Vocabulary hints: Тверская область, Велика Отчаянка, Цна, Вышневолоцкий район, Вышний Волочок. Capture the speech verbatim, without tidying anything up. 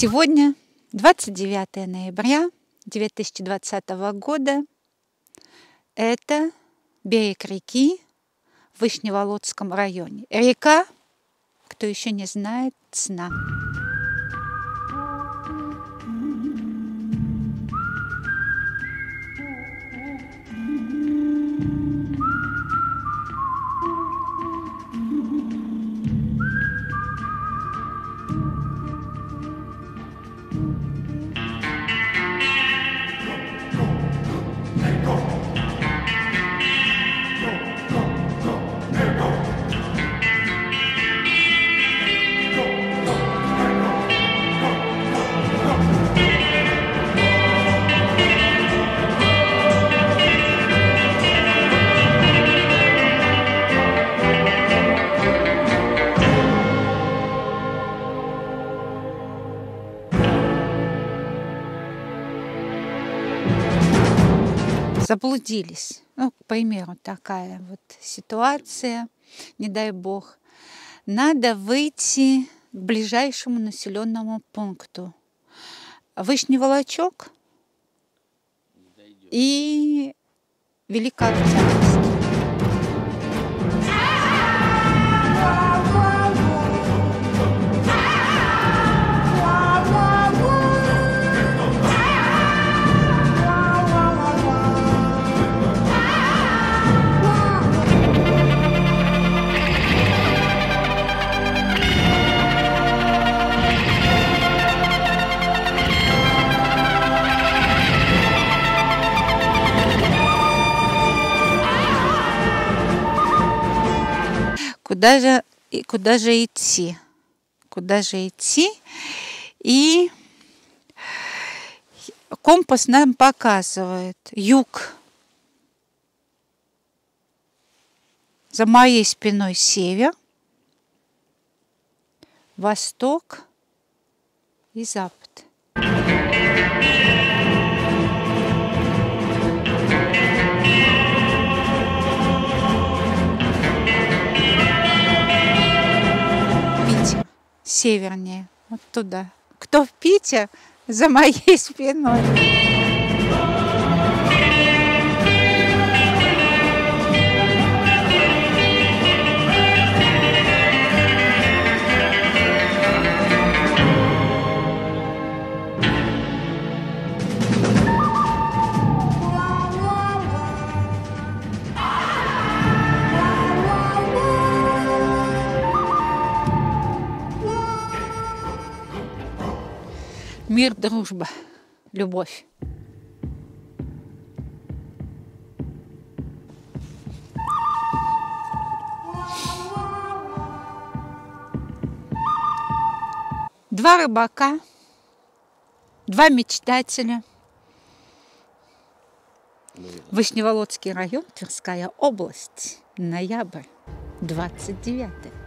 Сегодня двадцать девятое ноября две тысячи двадцатого года. Это берег реки в Вышневолоцком районе. Река, кто еще не знает, Цна. Заблудились. Ну, к примеру, такая вот ситуация, не дай бог. Надо выйти к ближайшему населенному пункту. Вышний Волочок и Велика Отчаянка. Куда же, куда же идти? Куда же идти? И компас нам показывает юг. За моей спиной север, восток и запад. Севернее, вот туда. Кто в Питер, за моей спиной. Мир, дружба, любовь. Два рыбака, два мечтателя. Вышневолоцкий район, Тверская область, ноябрь, двадцать девятое.